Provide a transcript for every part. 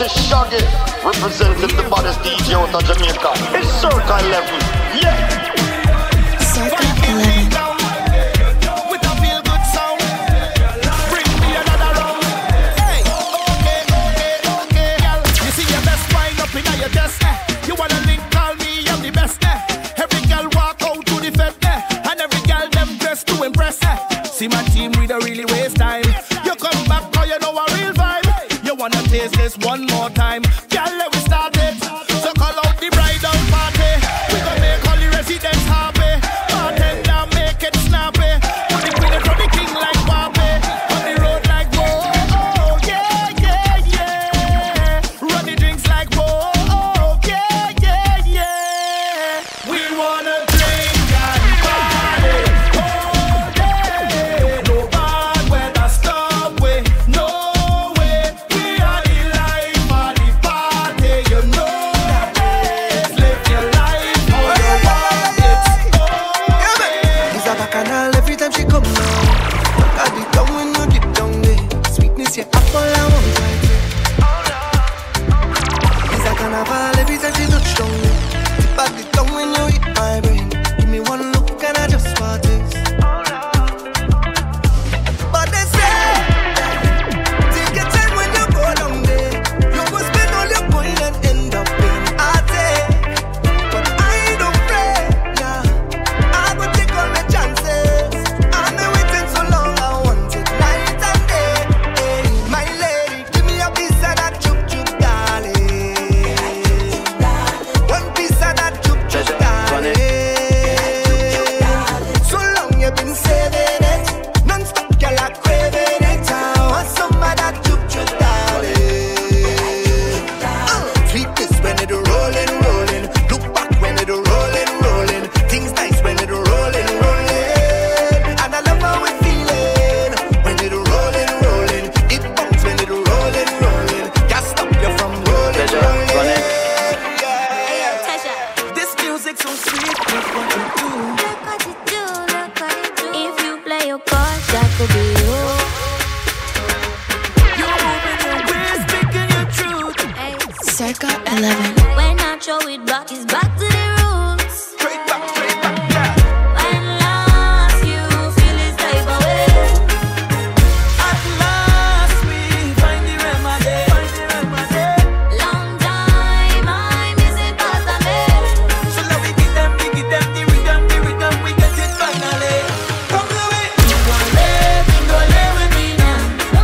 this is Shaggy, representing the baddest DJ out of Jamaica. It's Circa 11, yeah! Circa 11. See my team, we don't really waste time. You come back, cause you know a real vibe. You wanna taste this one more time. Girl, let me start it. So call out the bridal party. We gon' make all the residents happy. Bartender, make it snappy. Put the queen in front of the king like Bobby. On the road like whoa, yeah, yeah, yeah. Run the drinks like whoa, yeah, yeah, yeah. We wanna drink and party. Circa 11. When I throw it back, it's back to the roots. Straight back, yeah. When lost, you feel this type of way. At last, we find the remedy. Long time, I miss it past the day. So now we give them the rhythm, we get it finally. Come the way. Dingole with me now. I'm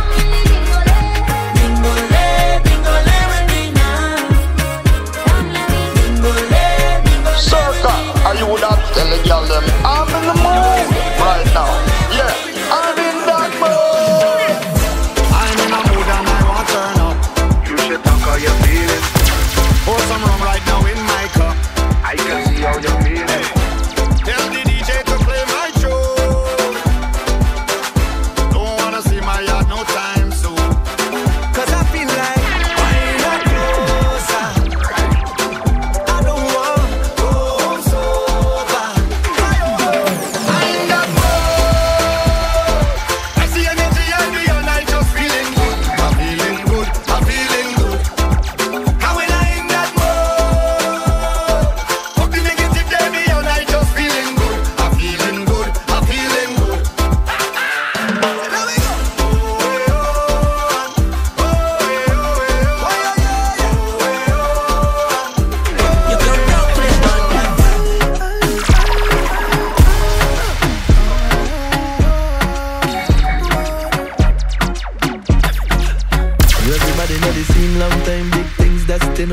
in the mood right now, yeah, I'm in that mood. I'm in a mood and I want to turn up. You should talk how you feel it. Pour some rum right now in my cup. I can see how you feel it. Tell the DJ to play my tune. Don't wanna see my yard no time soon. Cause I feel like I'm not closer. I don't want to go so.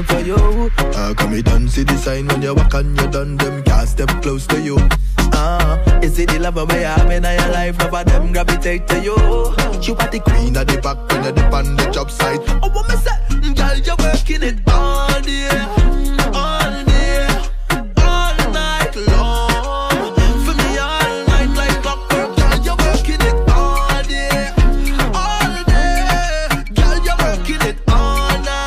For you, come and dance see the sign when you walk and you done them can't step close to you. You see the love I have in your life, none of them gravitate to you. You are the queen of the back when you dip on the job site. Oh, what me say, girl, you working it all day, all day, all night long. For me, all night like clockwork, girl, you working it all day, all day, girl, you working it all day.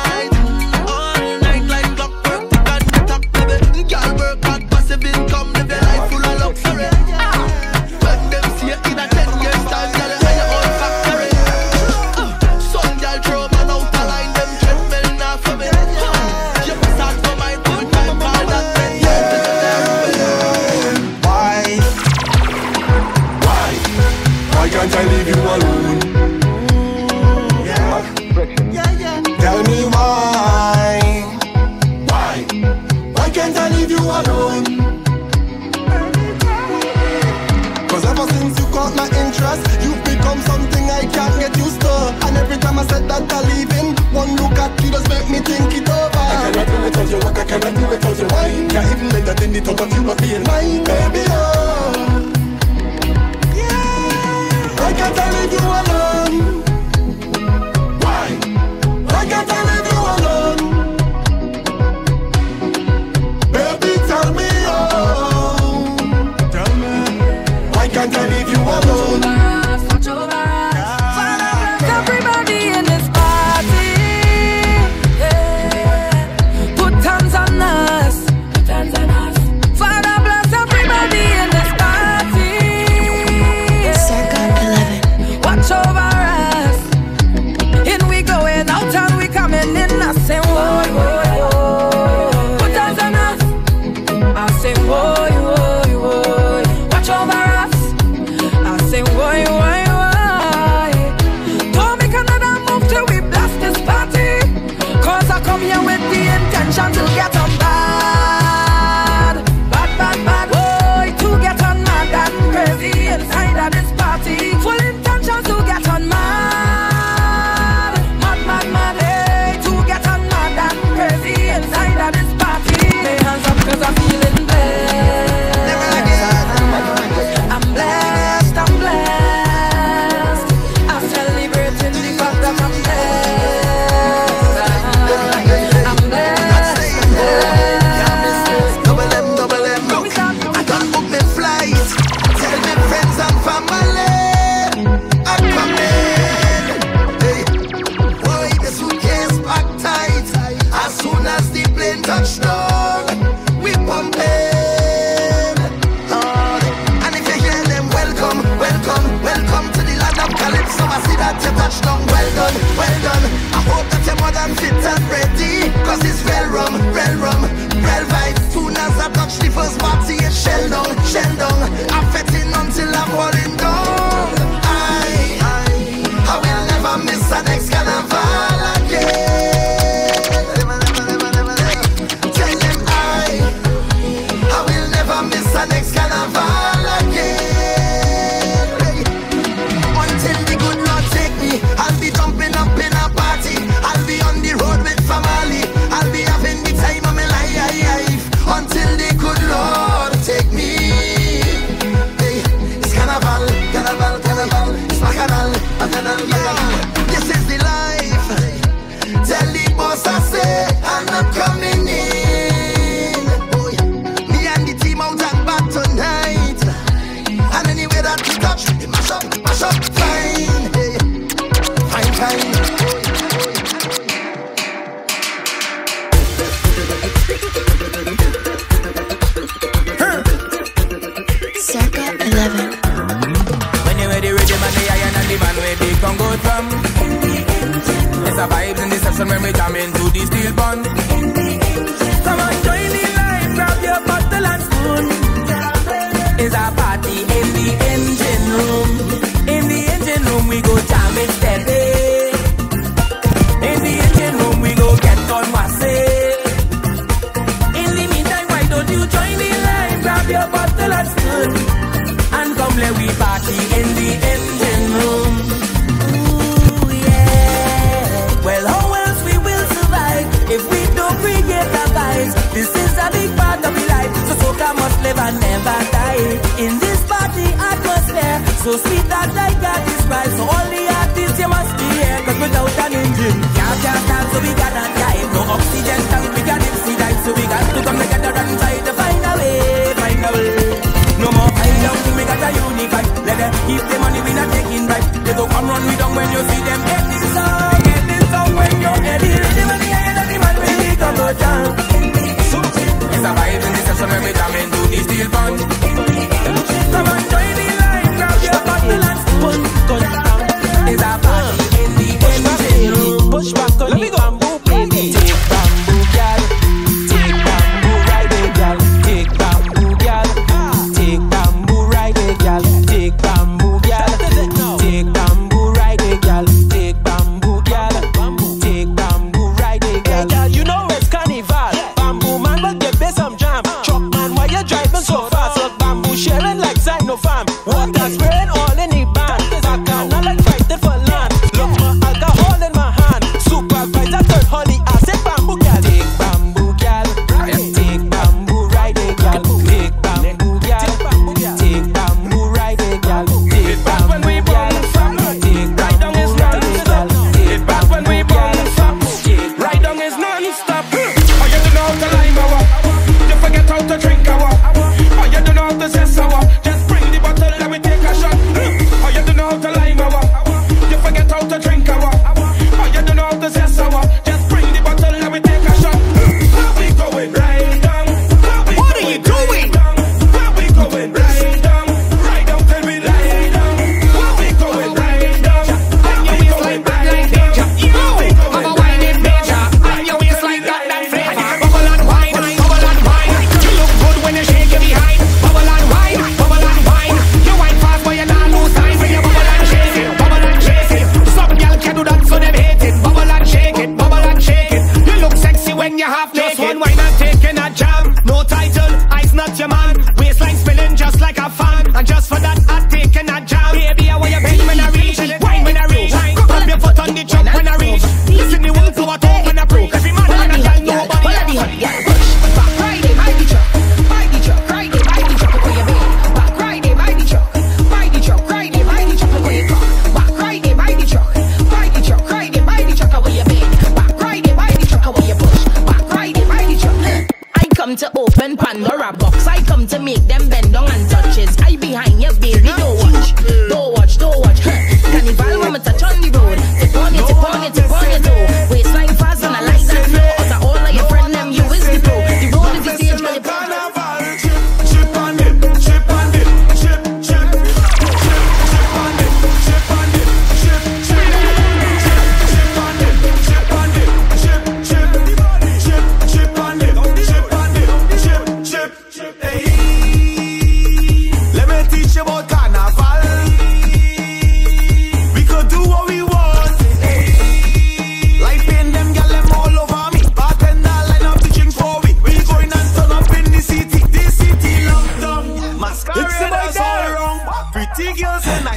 make me think it over. I cannot do without your walk, I cannot do without your wine. Can't even let that in the top of you, I feel mine, baby, oh. Yeah, I can't leave you alone. Why? I can't leave you alone. Baby, tell me, oh. Tell me. I can't leave you alone.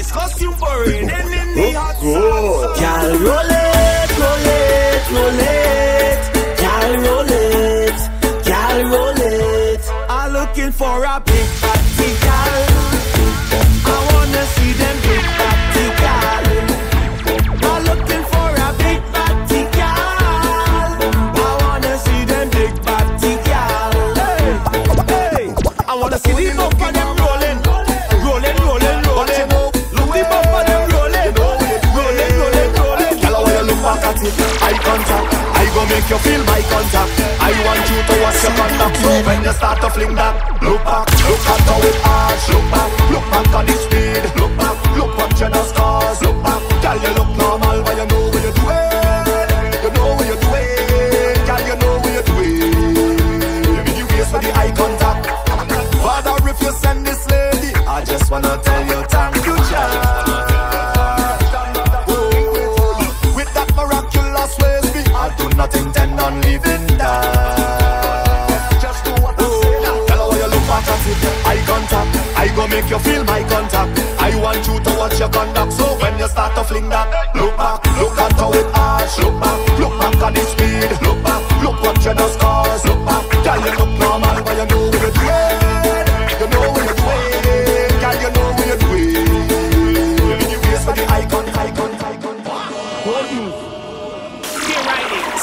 nice costume for it. And in the hot sauce, y'all roll it, roll it, roll it. Y'all roll it, y'all roll it. I'm looking for a big party, y'all. I wanna see them big party, y'all. I'm looking for a big party, y'all. I wanna see them big party, y'all. Hey, hey, I wanna see them up on them. Eye contact, I go make you feel my contact. I want you to watch your contact. When you start to fling back, look back, look at how it arch. Look back on the speed. Look back to the stars. Look back, girl, you look normal, but you know what you're doing. You know what you're doing, girl, you know what you're doing. You face for the eye contact. Father, if you send this lady, I just wanna tell you thank you, child. Nothing then on leaving that. Just do what I say now. Tell her why you look back at it. Eye contact, I go make you feel my contact. I want you to watch your conduct. So when you start to fling that, look back, look at how it arch. Look back at the speed. Look back, look what you know scores. Look back, girl, you look normal, but you know what you're doing. You know what you're doing, girl, you know what you're doing. You face for the icon.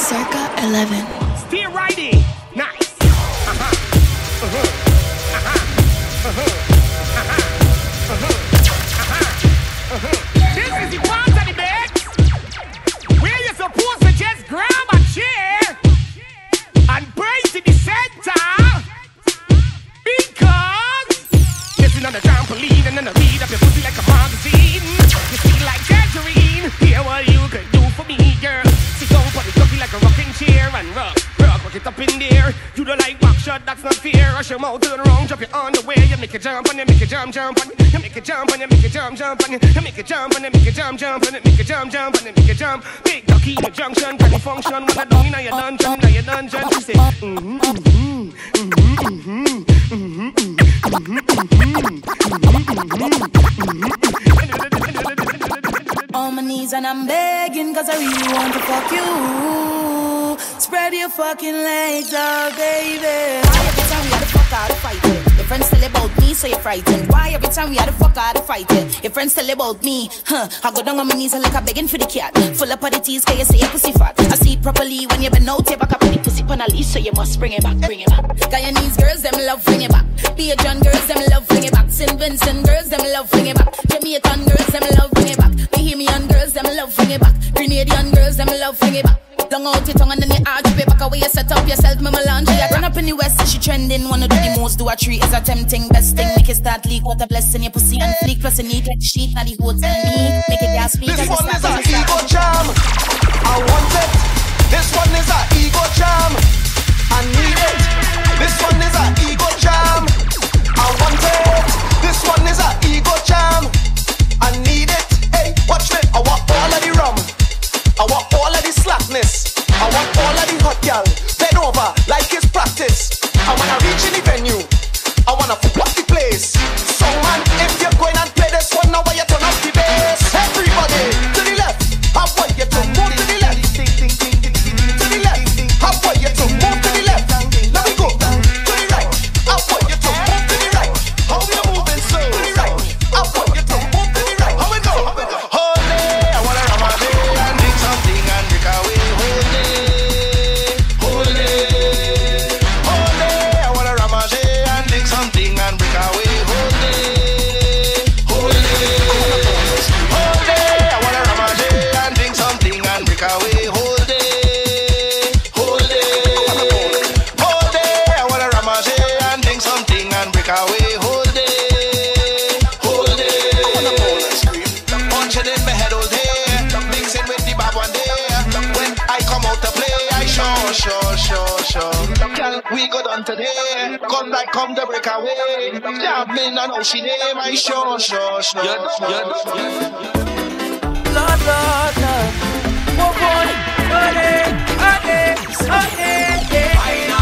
Circa 11. Steer riding. Nice. This is the ones on the bed where you're supposed to just grab a chair and brace in the center, because this is not a trampoline and then a read up your pussy like a magazine. You feel like tangerine. Hear what you could do for me, girl. Like a rocking chair and rock, rock it up in there. You don't like back shot, that's not fair. Rush your mouth, turn around, drop your underwear. You make a jump and you make a jump and you make a jump and you make a jump and you make a jump and you make a jump and you make a jump and you make a jump. Big ducky in a junction, can you function? When I don't in your dungeon, now your dungeon. She say, mm-hmm, mm-hmm, mm-hmm, mm-hmm, mm-hmm, mm-hmm, mm-hmm, mm-hmm, mm-hmm. On my knees and I'm begging, cause I really want to fuck you. Spread your fucking legs out, baby. Why every time we had to fuck out of fighting? Your friends tell about me, so you're frightened. Why every time we had to fuck out of fighting? Your friends tell about me, huh? I go down on my knees and like I'm begging for the cat. Full up of the tease, cause you say your pussy fat. I see it properly when you been out, you back up on the pussy pan a leash, so you must bring it back, bring it back. Guyanese girls, them love bring it back. Pigeon girls, them love bring it back. St. Vincent girls, them love bring it back. Jamaican girls, them love bring it back. Bohemian girls, them love bring it back. Grenadian girls, them love bring it back. Dung out your tongue and then you argue. Back away, you set up yourself, my melange. I run up in the west, she trending. Wanna do the most, do a treat is a tempting. Best thing, make it start leak. What a blessing, your pussy and fleek. Plus a neat, like sheet, not the hotel meat. Make it gas speak. This one is an ego jam, I want it. This one is an ego jam, I need it. This one is an ego jam, I want it. This one is an ego jam, I need it. Hey, watch me, I want all of the rum, I want all of the slackness, I want all of the hot gal, bend over like it's practice. I wanna reach in the venue, I wanna fuck the place. So man, if you're going and play this one, now you turn off the bass. Everybody, to the left, I want you to move to the left. To the left, I want you to move to the left. Let me go, to the right, I want you to move to the right. How you moving so? To the right, I want you to move to the right. How we go? We go down today, come back, come the breakaway. Jab me, no, no, she name, I sure. Lord, walk on, honey. Finally,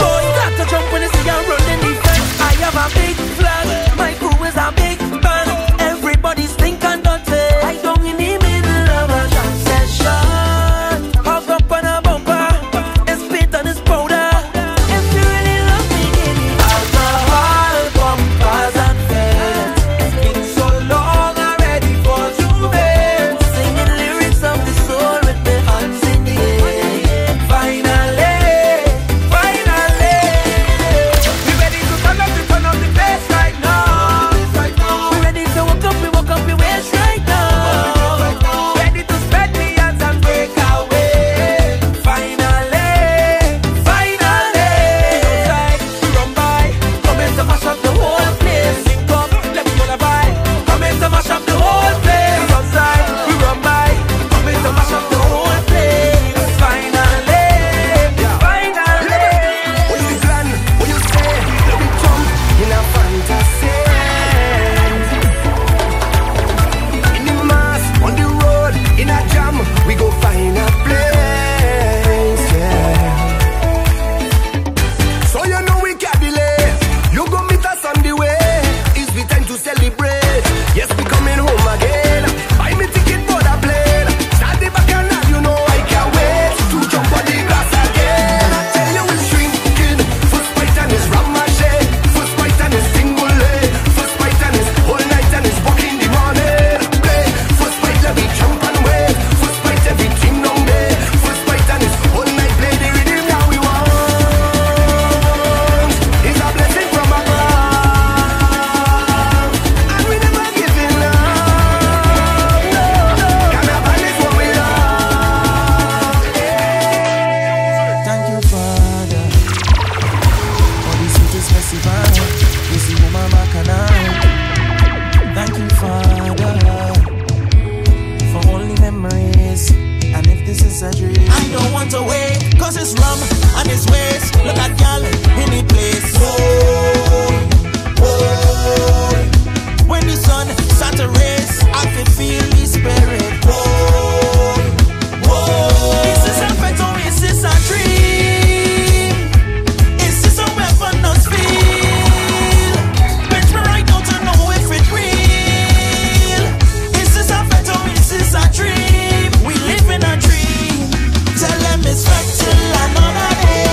don't start to jump when you see her running defense. Pussy man, pussy woman, my canal. Thank you, Father, for only memories. And if this is a dream, I don't want to wait, cause it's rum and it's waste. Look at y'all in the place. Oh, oh. When the sun starts to race, I can feel the spirit. Oh, oh. Is this a pet or is this a dream? Is this a weapon not feel? Bet me right now to know if it's real. Is this a pet or is this a dream? We live in a dream. Tell them it's fact till another day.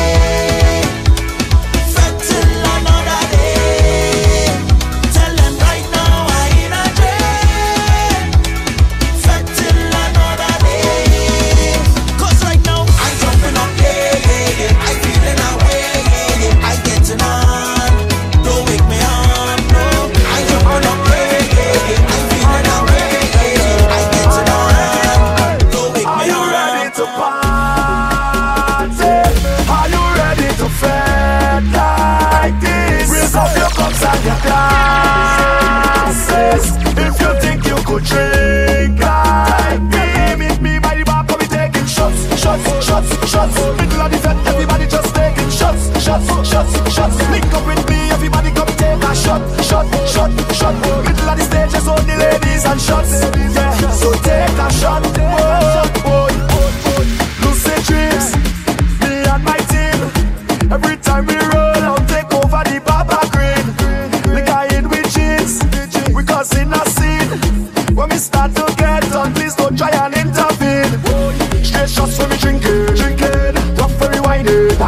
By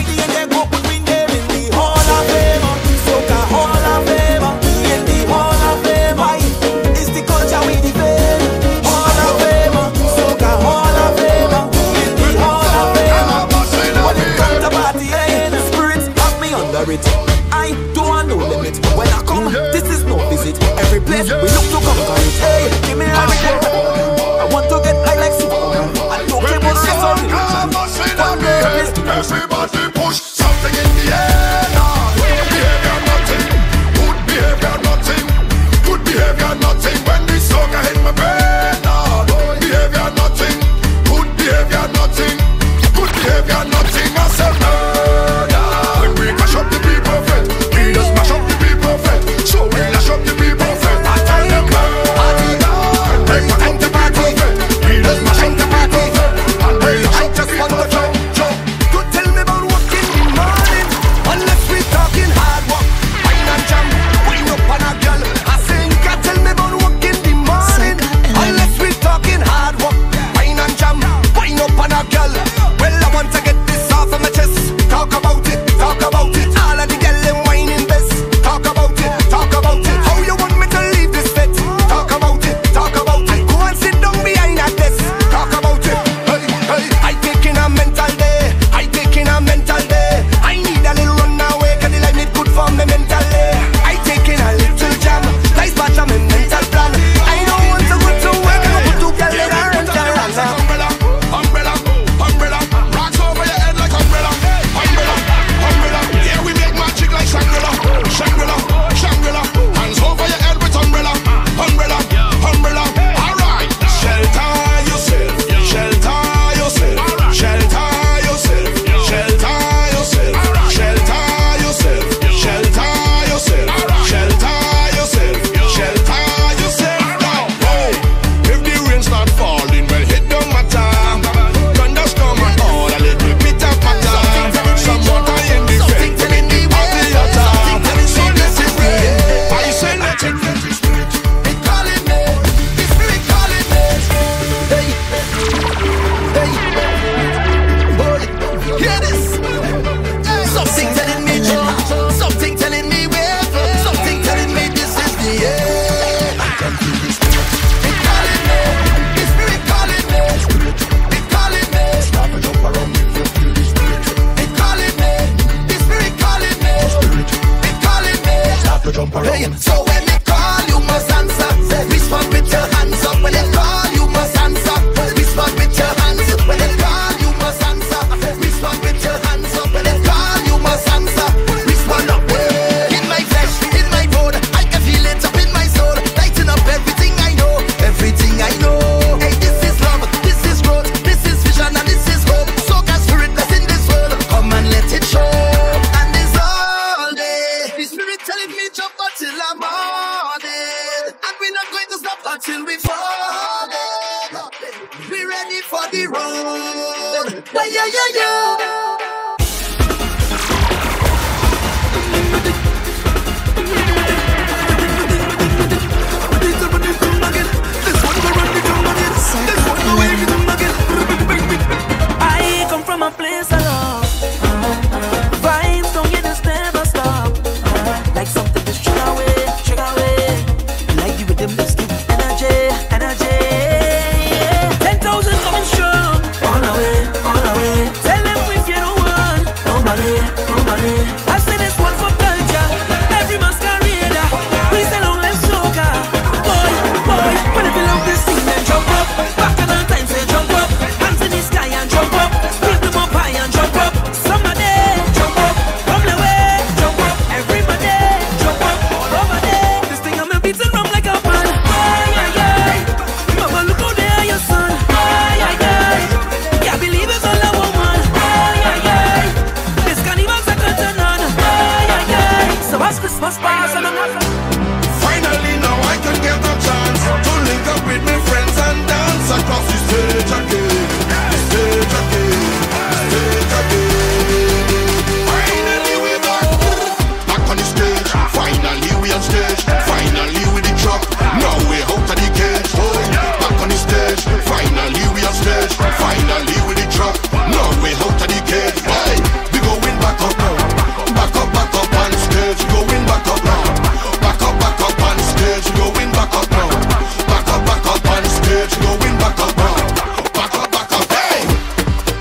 the end, they go between them in the hall. ready for the road. Yeah, yeah, yeah, yeah. I come from a place I love. Vibes don't get us never stop. Like something that's trigger away. Like you with them mystic energy. Yeah. 10,000 coming strong. All away. Tell them we get a one. Nobody. I say this one for culture. Every masquerade. We sell out like soca. Boy. But if you love this thing, then jump up. Back in the time, say jump up. Hands in the sky and jump up. Split them up high and jump up. Somebody jump up. From the way. Jump up. Everybody jump up. All over there. This thing I'm beating rum like a man. Ay. Mama, look out there, your son. Ay. Can't believe it's all a woman. Ay. This carnival second to none. Ay. So as Christmas pass and I'm not. Finally, now I can get a chance to link up with my friends and dance across the stage again. Finally we're back on the stage. Finally we on stage. Finally with the truck. Now we're out of the cage. Oh, back on the stage. Finally we on stage. Finally with the truck. Now we're out of the cage. Hey, we going back up now. Back up on stage. We going back up now. Back up on stage. We going back up now. Back up on stage. We going back up now. Back up. Hey,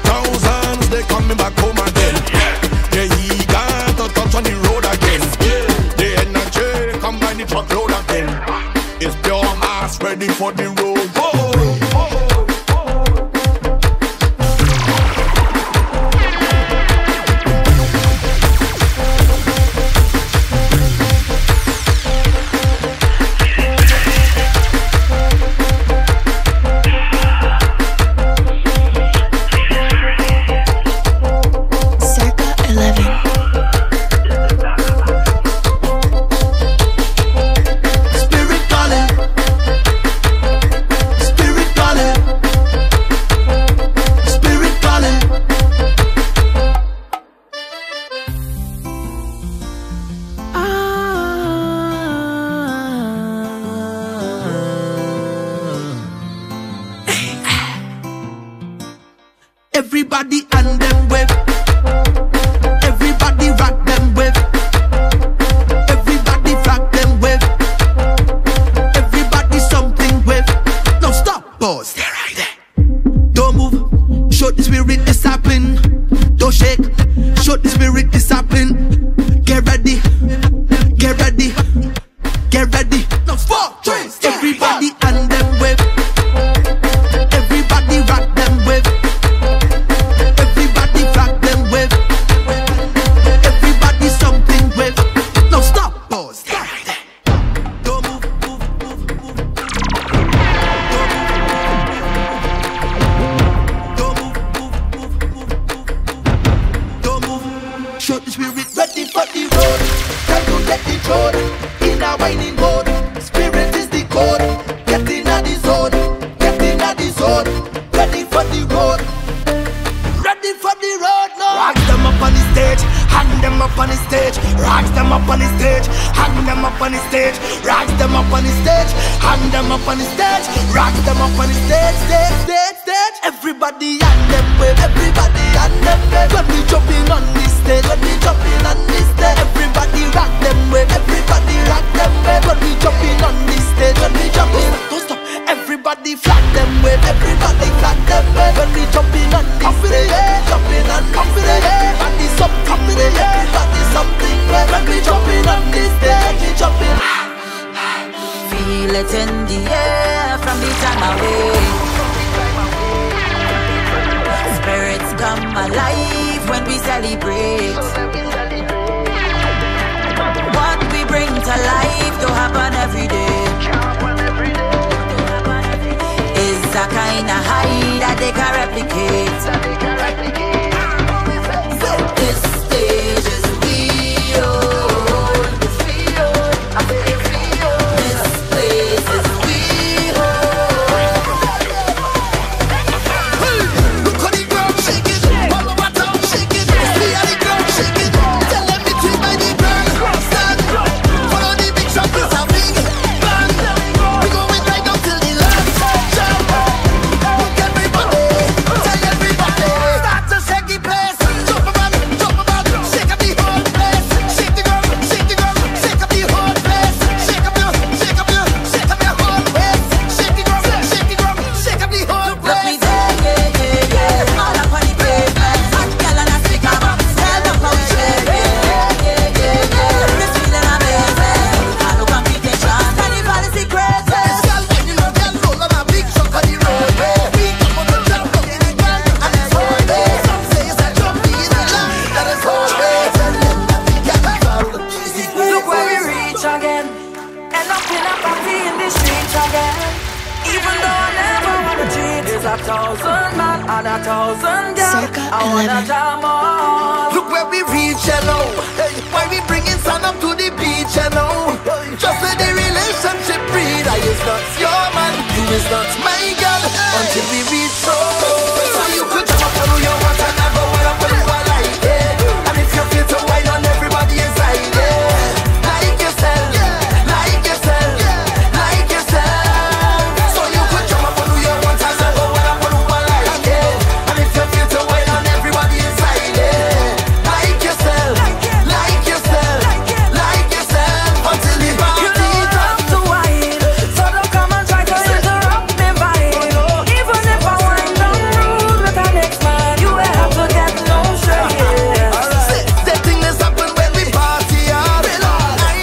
thousands they coming back home again. Yeah, he got a touch on the road again. The energy come by the truckload again. It's pure mass ready for the road. man and 1,000 girls. I wanna jam on. Look where we reach, hello. Why we bringing sun up to the beach, hello. Just let the relationship breed. I is not your man, you is not my girl, until we reach home. So you could jump up on your watch and have a one up on you are like it. And if you feel so wide on everybody inside it, like yourself, like yourself, like yourself. So you could jump up on your watch and have a one up on you are like it. And if you feel so wide on everybody inside it, like yourself, like yourself, like yourself. Until the party comes to wine. So don't come and try to interrupt me vibe. Even if I wind down rude with an next man, you will have to get no shade. The thing that's happened when we party hard. I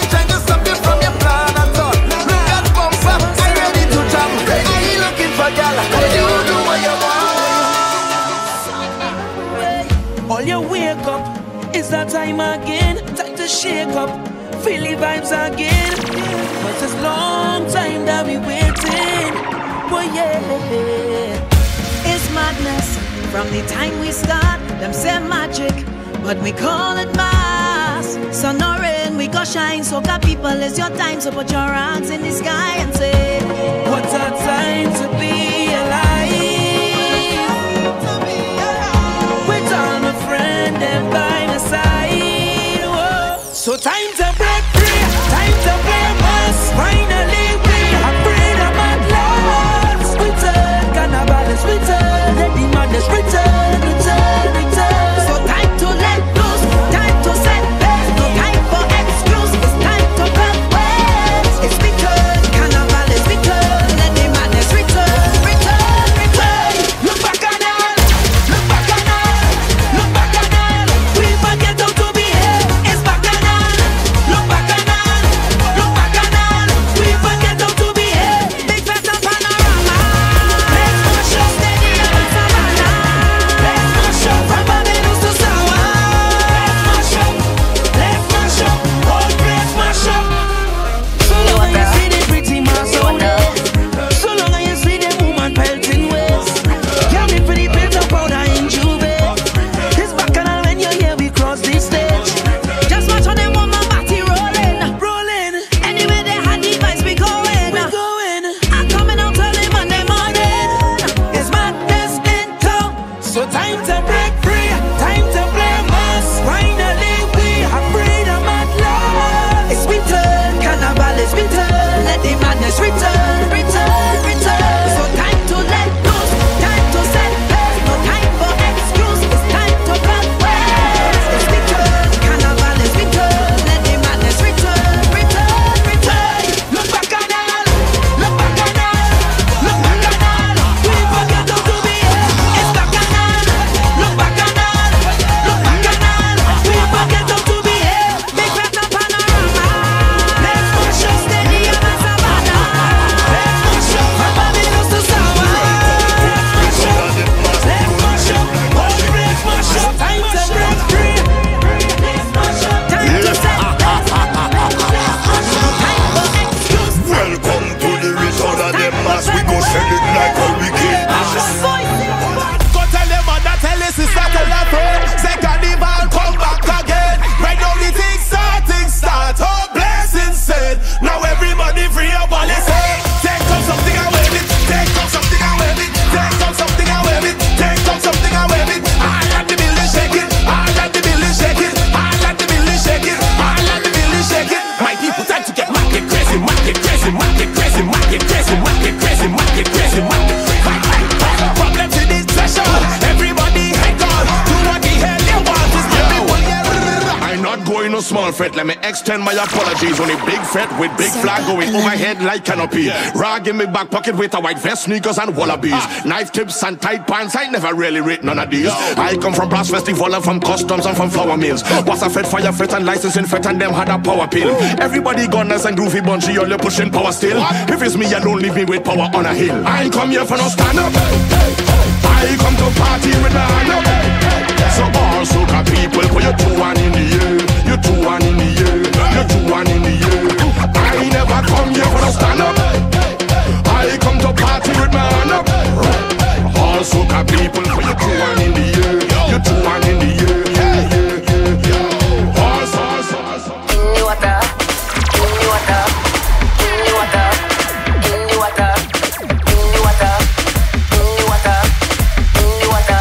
ain't trying to stop you from your plan at all. Look at bumps up, I'm ready to jump. I ain't looking for gal, you do what you want. All you wake up, it's that time again. Time to shake up, feel the vibes again. But it's long time that we waiting. Well, yeah. It's madness from the time we start. Them say magic, but we call it mass. Sun or rain, we go shine. So, God, people, it's your time. So, put your hands in the sky and say, what a time to be alive. With all my friend and by my side. Whoa. So, time to break free. Time to play us. Finally, we have freedom at last. We turn cannibals, we turn the demons, we turn, we turn, we turn. So, time to let loose. Time to set back. No time for excuse. It's time to come west. It's because cannibals, we turn the demons, we turn, return, return. Look back on us. Look back on us. Look back on us. We forget how to behave. It's back on us. Look back on us. Look back on us. We forget how to behave. Big fat and panorama. Let's push up steady up in Savannah. Let's push up from Barbados to Sawa. Let's mash up. Let's mash up. Whole place mash up. So long as you see the pretty man soda. So long as you see the woman pelting waist. Can't be pretty paint of powder in Juve. It's bacchanal when you hear we cross the stage. Just watch on them woman body rolling, rolling. Anyway they had the vibes we going, going. I'm coming out early Monday morning. It's madness in town. So time to break free, time to play mass. Finally we have freedom at last. It's return, carnival is return. Let the madness return, return, return. So time to let loose, time to set back. No time for excuse, it's time to come west. It's return, carnival is return. Let the madness return, return, return. Look back on us, look back on us, look back on us. We forget how to behave. It's back on us, look back on us, look back on us. We forget how to behave. Big fat and panorama. Let's push up steady up in Savannah. Let's push up from Barbados to Sawa. Let's push up. Let's push up. Whole place mash up. Time to break free. Let's mash up. Time to set back. Time for excuse. Welcome to the resort of them mass. We go sell it like a hurricane. Go tell them and I tell us it's like a leopard. Second evil come back again. Right now the things start, oh blessings said. Now everybody free up all is said. Take up something away with, take up something away with, take up something away with, take up something away with. I like the building shaking, I like the building shaking, I like the building shaking, I like the building shaking. My people time to get market crazy, market crazy, market crazy, market crazy, market crazy, market crazy, market crazy. Problem to this pressure, everybody head on. Do not be held in one, just everyone get. I'm not going no small fret, let me extend my apologies. On a big fret with big flag going overhead like canopy. Rag in my back pocket with a white vest, sneakers and wallabies. Knife tips and tight pants, I never really rate none of these. I come from brass festival and from customs and from flour mills. What's a fed, fire fed and licensing fed and them had a power pill. Everybody gone nice and groovy bunchy, all you pushing power still. If it's me alone, leave me with power on a hill. I ain't come here for no stand up. I come to party with my hand up. So all soca people, put your two one in the air. You two one in the air, you two one in the air. I never come here for no stand up. I come to party with my hand up. All soca people for your two hand in the air, your two hand in the air. In the water, in the water, in the water, in the water, in the water, in the water, in the water,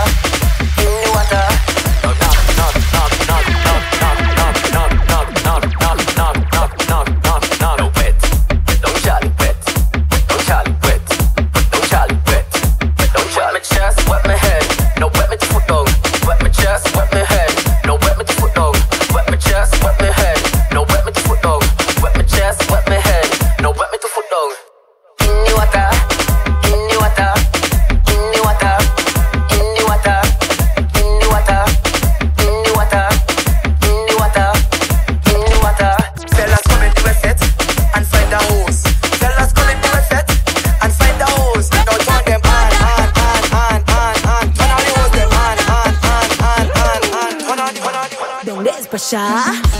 in the water. No, no, no, no, no, no, no, no, no, no, no, no, no, no.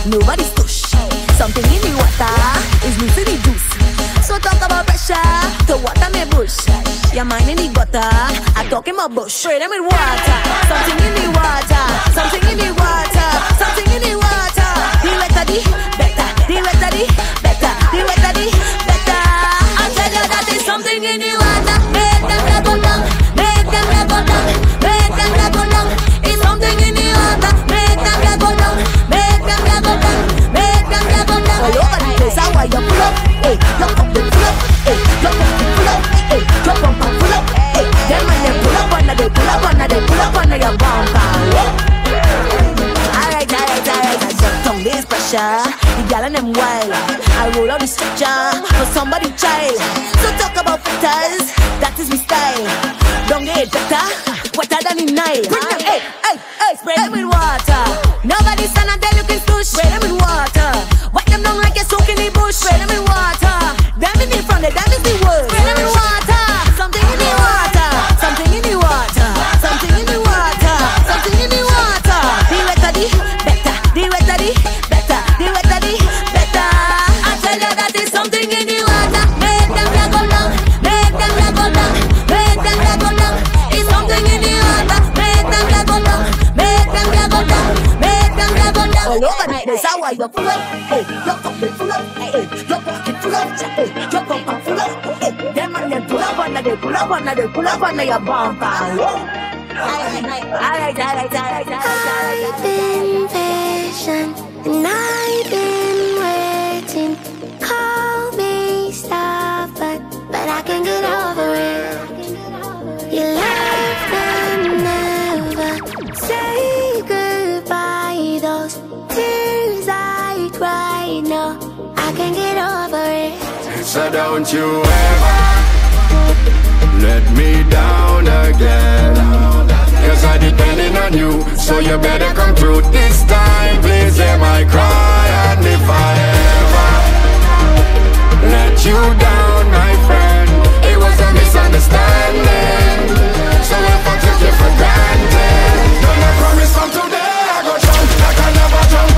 Nobody's push. Something in the water is losing the juice. So talk about pressure. The water may push. Your mind in the gutter. I talk in my bush. Spray them with water. Something in the water. Something in the water. Something in the water. The wetter the better. The wetter the better. The wetter the better. I tell you that there's something in the water. Make them level down. Make them level down. Make them level down. It's something in the water. Make them level down. All over the place, I want you pull up, ayy, your pump and pull up, ayy, your pump and pull up, ayy, your pump and pull up, ayy. Them and them pull up, and they pull up, and they pull up, and your bumper. Alright, I jumped on this pressure. The gal and them wild. I roll out the stretcher for somebody child. So talk about factors, that is my style. Don't get better, wetter than the Nile. Bring them, ayy, ayy, ayy, spray them with water. Nobody's standing there looking push. Spray them with water. Wet them down like you're soaking the bush. Spray them in water. Them in the front, them is the worst. Spray them in water. Something in the water. Something in the water. Something in the water. Something in the water. The wetter the better. The wetter the better. The wetter the better. I tell you that there's something in the water. Make them let go down. Make them let go down. Make them let go down. It's something in the water. Make them let go down. Make them let go down. Make them let go down. All over. That's how I go full up, hey, your pocket full up, hey, your pocket full up, hey, your pocket full up, hey. Them and them pull up, and they pull up, and they pull up, and they bump out. I've been patient, and I've been waiting. Call me stubborn, but I can get over it. You love them never say goodbye. Those tears I cry, no, I can't get over it. So don't you ever let me down again, cause I'm depending on you, so you better come through this time. Please hear my cry, and if I ever let you down, my friend, it was a misunderstanding. So if I took you for granted, then I promise from today I go jump like I never jump.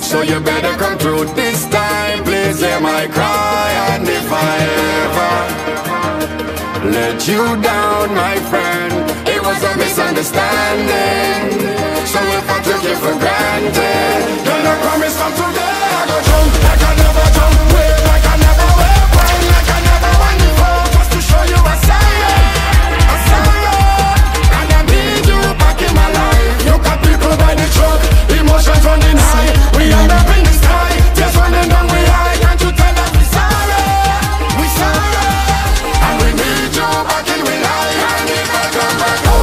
So you better come through this time. Please hear my cry, and if I ever let you down, my friend, it was was a misunderstanding. So if I took it for granted, then I promise from today I go jump like I never jumped, wave like I never waved, wine like I never wine before. Just to show you I saw you, and I need you back in my life. You got people by the truck, emotions running high. We end up in this tie, just running down we high. Can't you tell us we're sorry, and we need you back in we life. And if I come back home.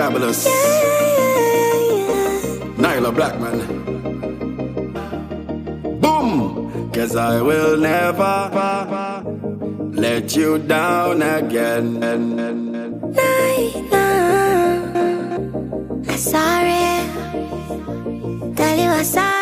Fabulous, yeah, yeah, yeah. Nyla Blackman. Boom! Cause I will never let you down again. Nyla, I'm sorry. Tell you I'm sorry.